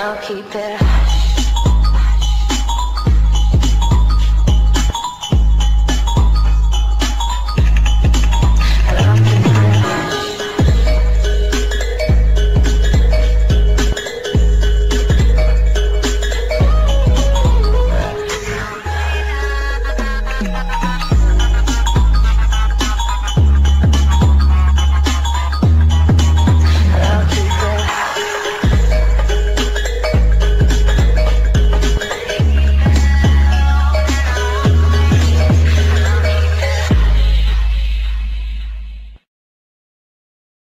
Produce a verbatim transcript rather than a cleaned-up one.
I'll keep it.